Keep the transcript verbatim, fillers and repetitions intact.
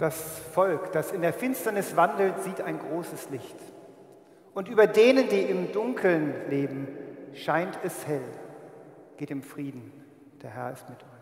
Das Volk, das in der Finsternis wandelt, sieht ein großes Licht. Und über denen, die im Dunkeln leben, scheint es hell. Geht im Frieden, der Herr ist mit euch.